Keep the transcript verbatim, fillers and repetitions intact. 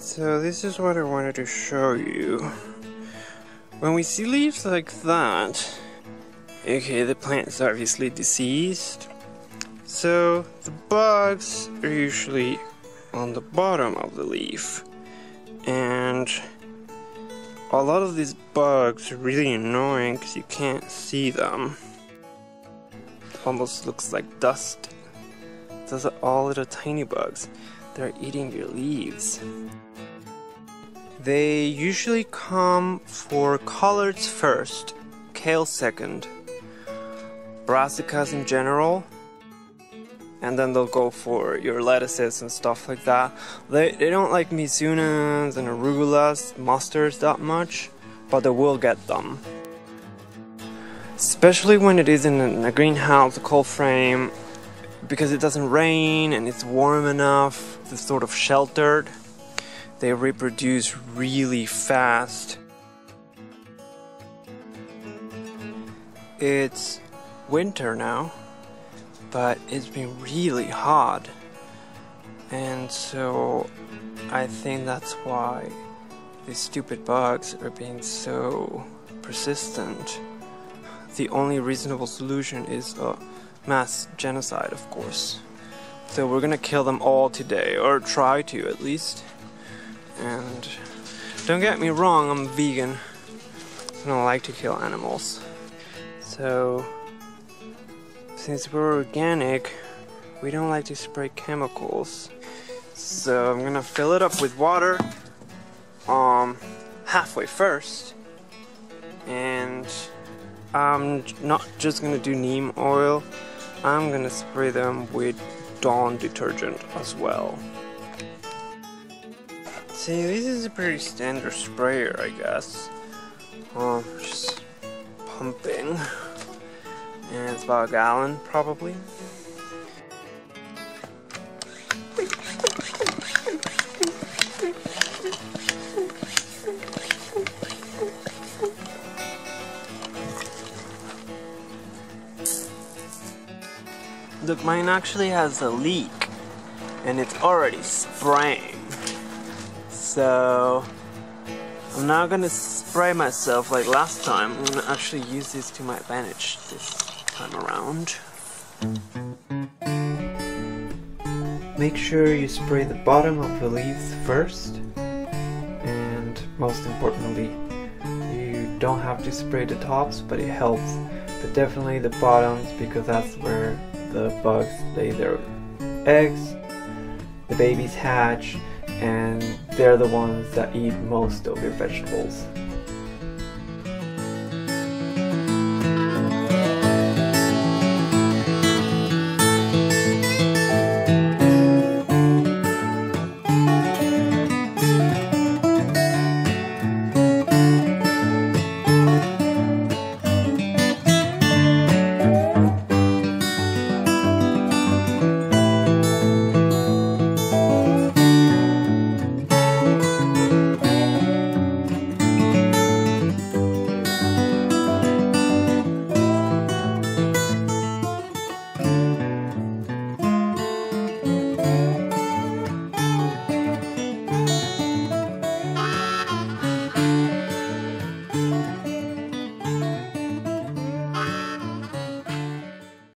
So this is what I wanted to show you. When we see leaves like that, okay, the plant's obviously diseased, so the bugs are usually on the bottom of the leaf, and a lot of these bugs are really annoying because you can't see them. It almost looks like dust. Those are all little tiny bugs that are eating your leaves. They usually come for collards first, kale second, brassicas in general, and then they'll go for your lettuces and stuff like that. They, they don't like mizunas and arugulas, mustards that much, but they will get them. Especially when it is in a greenhouse, a cold frame, because it doesn't rain and it's warm enough, it's sort of sheltered. They reproduce really fast. It's winter now, but it's been really hot, and so I think that's why these stupid bugs are being so persistent. The only reasonable solution is a mass genocide, of course. So we're gonna kill them all today, or try to at least. And don't get me wrong, I'm vegan. I don't like to kill animals. So since we're organic, we don't like to spray chemicals. So I'm gonna fill it up with water um, halfway first. And I'm not just gonna do neem oil, I'm gonna spray them with Dawn detergent as well. See, this is a pretty standard sprayer, I guess. Um, just pumping. And it's about a gallon, probably. Look, mine actually has a leak, and it's already spraying. So I'm now gonna spray myself like last time. I'm gonna actually use this to my advantage this time around. Make sure you spray the bottom of the leaves first, and most importantly, you don't have to spray the tops, but it helps. But definitely the bottoms, because that's where the bugs lay their eggs, the babies hatch, and they're the ones that eat most of your vegetables.